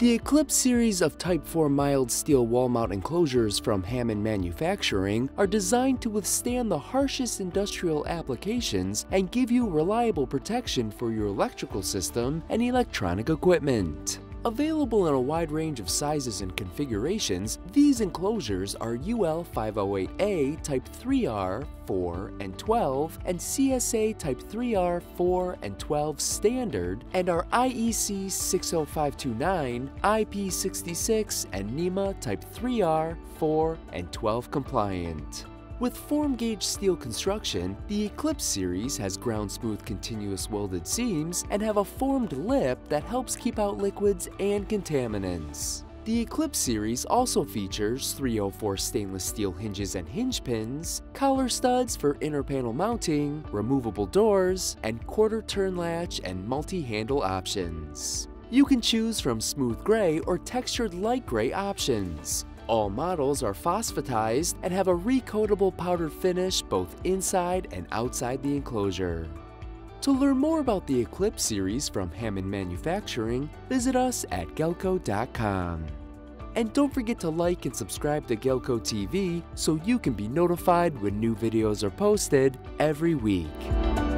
The Eclipse series of Type 4 mild steel wall-mount enclosures from Hammond Manufacturing are designed to withstand the harshest industrial applications and give you reliable protection for your electrical system and electronic equipment. Available in a wide range of sizes and configurations, these enclosures are UL 508A Type 3R, 4, and 12, and CSA Type 3R, 4, and 12 standard, and are IEC 60529, IP66, and NEMA Type 3R, 4, and 12 compliant. With form-gauge steel construction, the Eclipse series has ground-smooth continuous welded seams and have a formed lip that helps keep out liquids and contaminants. The Eclipse series also features 304 stainless steel hinges and hinge pins, collar studs for inner panel mounting, removable doors, and quarter-turn latch and multi-handle options. You can choose from smooth gray or textured light gray options. All models are phosphatized and have a recoatable powder finish both inside and outside the enclosure. To learn more about the Eclipse series from Hammond Manufacturing, visit us at galco.com. And don't forget to like and subscribe to Galco TV so you can be notified when new videos are posted every week.